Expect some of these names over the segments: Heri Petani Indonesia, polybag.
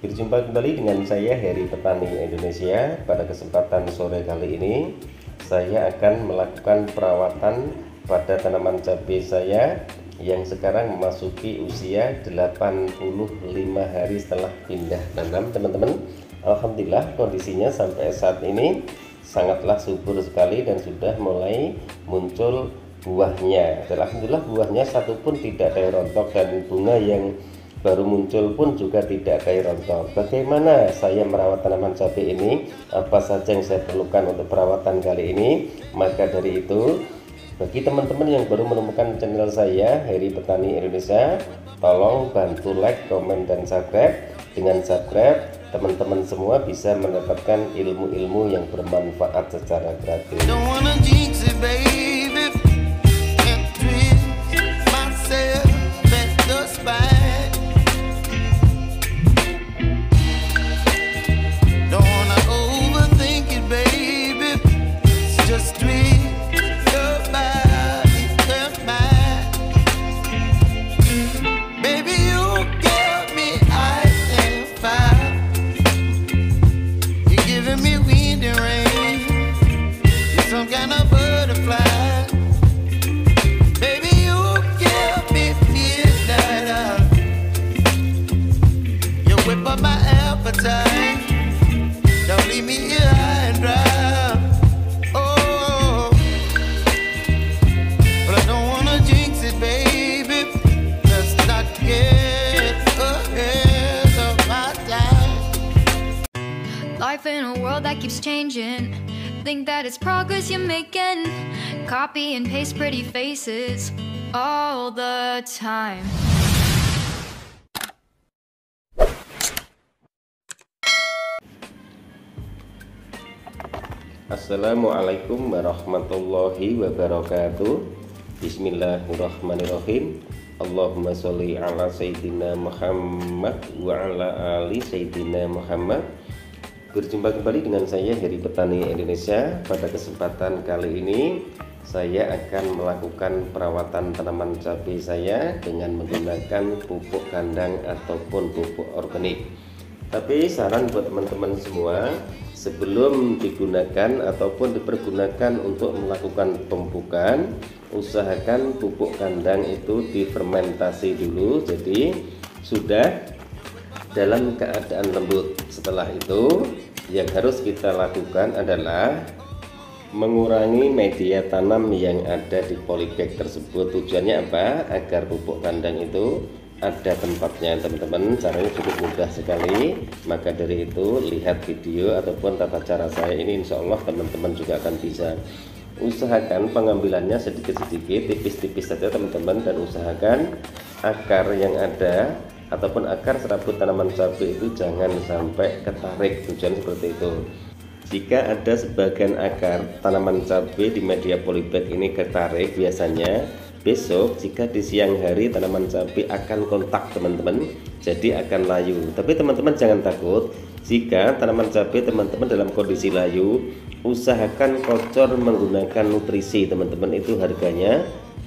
Berjumpa kembali dengan saya Heri Petani Indonesia. Pada kesempatan sore kali ini saya akan melakukan perawatan pada tanaman cabai saya yang sekarang memasuki usia 85 hari setelah pindah tanam. Teman-teman, alhamdulillah kondisinya sampai saat ini sangatlah subur sekali dan sudah mulai muncul buahnya. Dan alhamdulillah buahnya satupun tidak ada rontok dan bunga yang baru muncul pun juga tidak kayak rontok. Bagaimana saya merawat tanaman cabai ini? Apa saja yang saya perlukan untuk perawatan kali ini? Maka dari itu, bagi teman-teman yang baru menemukan channel saya Heri Petani Indonesia, tolong bantu like, komen, dan subscribe. Dengan subscribe, teman-teman semua bisa mendapatkan ilmu-ilmu yang bermanfaat secara gratis. Don't leave me here high and dry. Oh, but I don't wanna jinx it, baby. Let's not get ahead of my time. Life in a world that keeps changing. Think that it's progress you're making. Copy and paste pretty faces all the time. Assalamualaikum warahmatullahi wabarakatuh. Bismillahirrahmanirrahim. Allahumma sholli ala Sayyidina Muhammad wa ala ali Sayyidina Muhammad. Berjumpa kembali dengan saya Heri Petani Indonesia. Pada kesempatan kali ini saya akan melakukan perawatan tanaman cabai saya dengan menggunakan pupuk kandang ataupun pupuk organik. Tapi saran buat teman-teman semua, sebelum digunakan ataupun dipergunakan untuk melakukan pemupukan, usahakan pupuk kandang itu difermentasi dulu, jadi sudah dalam keadaan lembut. Setelah itu yang harus kita lakukan adalah mengurangi media tanam yang ada di polybag tersebut. Tujuannya apa? Agar pupuk kandang itu ada tempatnya. Teman-teman, caranya cukup mudah sekali. Maka dari itu, lihat video ataupun tata cara saya ini, insya Allah teman-teman juga akan bisa. Usahakan pengambilannya sedikit-sedikit, tipis-tipis saja teman-teman, dan usahakan akar yang ada ataupun akar serabut tanaman cabai itu jangan sampai ketarik. Tujuan seperti itu. Jika ada sebagian akar tanaman cabai di media polybag ini ketarik, biasanya besok jika di siang hari tanaman cabai akan kontak teman-teman, jadi akan layu. Tapi teman-teman jangan takut, jika tanaman cabai teman-teman dalam kondisi layu, usahakan kocor menggunakan nutrisi teman-teman. Itu harganya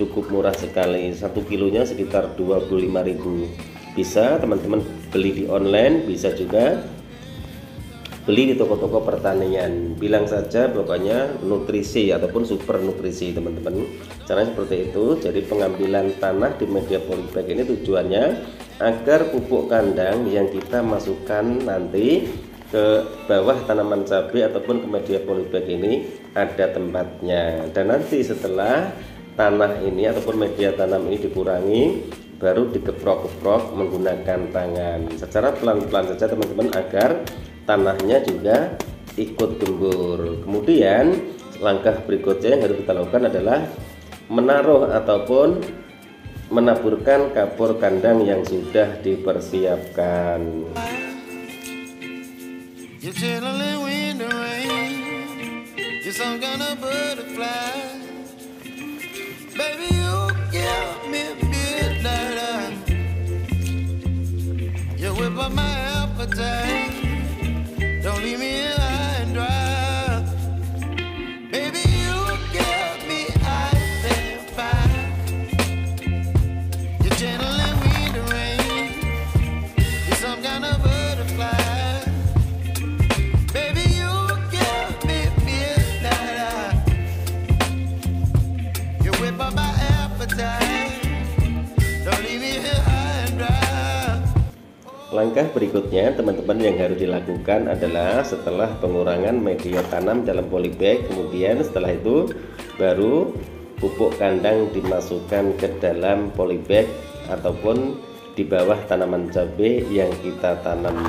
cukup murah sekali, 1 kilonya sekitar 25.000. Bisa teman-teman beli di online, bisa juga beli di toko-toko pertanian. Bilang saja pokoknya nutrisi ataupun super nutrisi teman-teman. Caranya seperti itu. Jadi pengambilan tanah di media polybag ini tujuannya agar pupuk kandang yang kita masukkan nanti ke bawah tanaman cabai ataupun ke media polybag ini ada tempatnya. Dan nanti setelah tanah ini ataupun media tanam ini dikurangi, baru dikeprok-keprok menggunakan tangan secara pelan-pelan saja teman-teman, agar tanahnya juga ikut gembur. Kemudian langkah berikutnya yang harus kita lakukan adalah menaruh ataupun menaburkan kapur kandang yang sudah dipersiapkan. Don't leave me high and dry. Baby, you give me ice and fire. You're gentle and wind and rain. You're some kind of butterfly. Langkah berikutnya teman-teman yang harus dilakukan adalah setelah pengurangan media tanam dalam polybag, kemudian setelah itu baru pupuk kandang dimasukkan ke dalam polybag ataupun di bawah tanaman cabai yang kita tanam.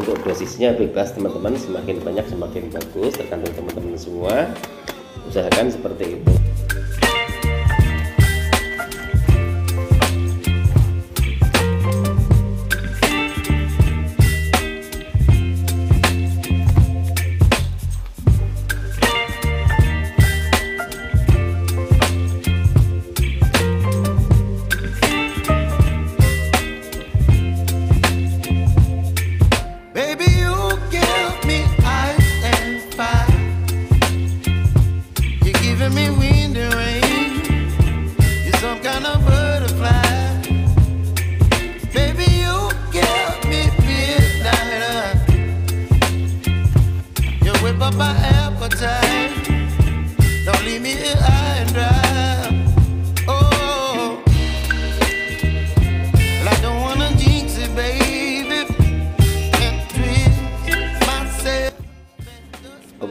Untuk dosisnya bebas teman-teman, semakin banyak semakin bagus, tergantung teman-teman semua, usahakan seperti itu.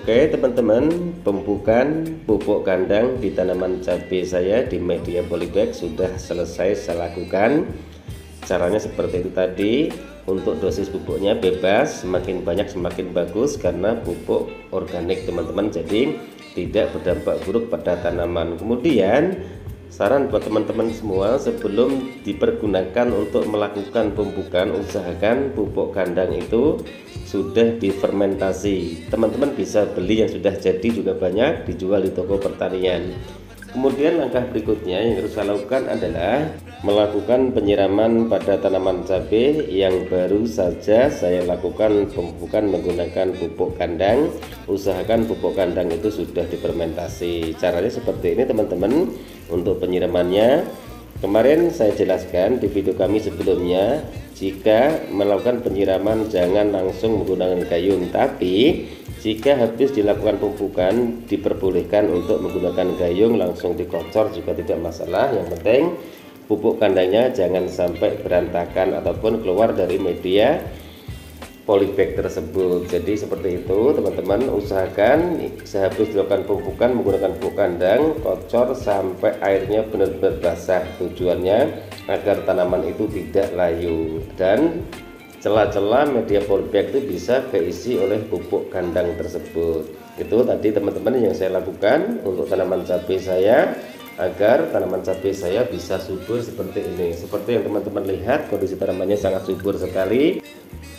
Oke teman-teman, pembukaan pupuk kandang di tanaman cabai saya di media polybag sudah selesai saya lakukan. Caranya seperti itu tadi. Untuk dosis pupuknya bebas, semakin banyak semakin bagus karena pupuk organik teman-teman, jadi tidak berdampak buruk pada tanaman. Kemudian saran buat teman-teman semua, sebelum dipergunakan untuk melakukan pembukaan, usahakan pupuk kandang itu sudah difermentasi. Teman-teman bisa beli yang sudah jadi, juga banyak dijual di toko pertanian. Kemudian langkah berikutnya yang harus saya lakukan adalah melakukan penyiraman pada tanaman cabai yang baru saja saya lakukan pembukaan menggunakan pupuk kandang. Usahakan pupuk kandang itu sudah difermentasi. Caranya seperti ini teman-teman untuk penyiramannya. Kemarin saya jelaskan di video kami sebelumnya, jika melakukan penyiraman jangan langsung menggunakan gayung, tapi jika habis dilakukan pembukaan diperbolehkan untuk menggunakan gayung, langsung dikocor juga tidak masalah. Yang penting pupuk kandangnya jangan sampai berantakan ataupun keluar dari media polybag tersebut. Jadi seperti itu teman-teman, usahakan sehabis dilakukan pembukaan menggunakan pupuk kandang, kocor sampai airnya benar-benar basah. Tujuannya agar tanaman itu tidak layu dan celah-celah media polybag itu bisa keisi oleh pupuk kandang tersebut. Itu tadi teman-teman yang saya lakukan untuk tanaman cabai saya, agar tanaman cabai saya bisa subur seperti ini. Seperti yang teman-teman lihat, kondisi tanamannya sangat subur sekali,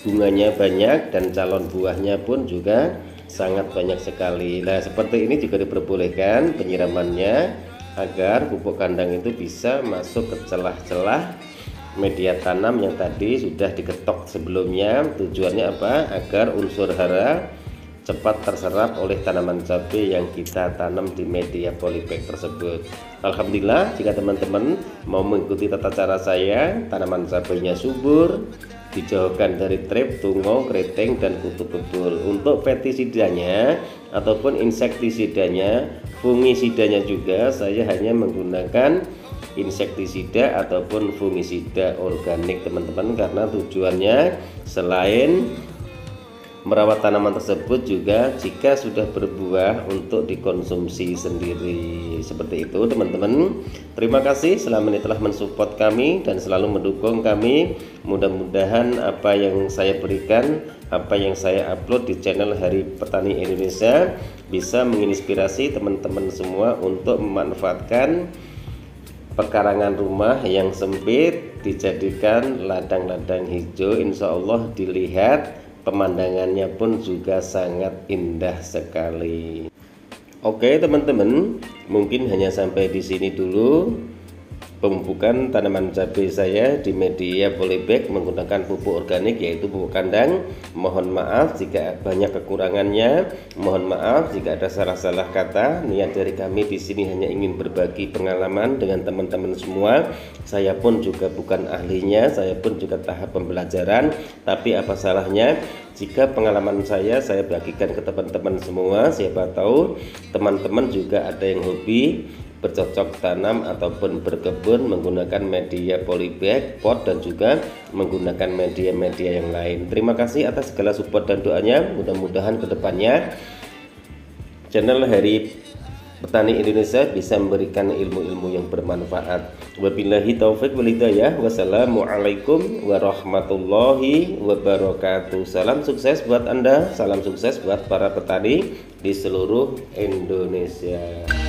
bunganya banyak dan calon buahnya pun juga sangat banyak sekali. Nah seperti ini juga diperbolehkan penyiramannya agar pupuk kandang itu bisa masuk ke celah-celah media tanam yang tadi sudah diketok sebelumnya. Tujuannya apa? Agar unsur hara cepat terserap oleh tanaman cabai yang kita tanam di media polybag tersebut. Alhamdulillah, jika teman-teman mau mengikuti tata cara saya, tanaman cabainya subur, dijauhkan dari trip, tungau, keriting, dan kutu bebul. Untuk pestisidanya ataupun insektisidanya, fungisidanya juga saya hanya menggunakan insektisida ataupun fungisida organik teman-teman, karena tujuannya selain merawat tanaman tersebut juga jika sudah berbuah untuk dikonsumsi sendiri. Seperti itu teman-teman, terima kasih selama ini telah mensupport kami dan selalu mendukung kami. Mudah-mudahan apa yang saya berikan, apa yang saya upload di channel Heri Petani Indonesia bisa menginspirasi teman-teman semua untuk memanfaatkan pekarangan rumah yang sempit dijadikan ladang-ladang hijau. Insya Allah dilihat pemandangannya pun juga sangat indah sekali. Oke teman-teman, mungkin hanya sampai di sini dulu pembukaan tanaman cabai saya di media polybag menggunakan pupuk organik yaitu pupuk kandang. Mohon maaf jika banyak kekurangannya, mohon maaf jika ada salah-salah kata. Niat dari kami di sini hanya ingin berbagi pengalaman dengan teman-teman semua. Saya pun juga bukan ahlinya, saya pun juga tahap pembelajaran, tapi apa salahnya jika pengalaman saya bagikan ke teman-teman semua. Siapa tahu teman-teman juga ada yang hobi bercocok tanam ataupun berkebun menggunakan media polybag, pot, dan juga menggunakan media-media yang lain. Terima kasih atas segala support dan doanya. Mudah-mudahan kedepannya channel Heri Petani Indonesia bisa memberikan ilmu-ilmu yang bermanfaat. Wabillahi taufik wal hidayah. Wassalamualaikum warahmatullahi wabarakatuh. Salam sukses buat Anda, salam sukses buat para petani di seluruh Indonesia.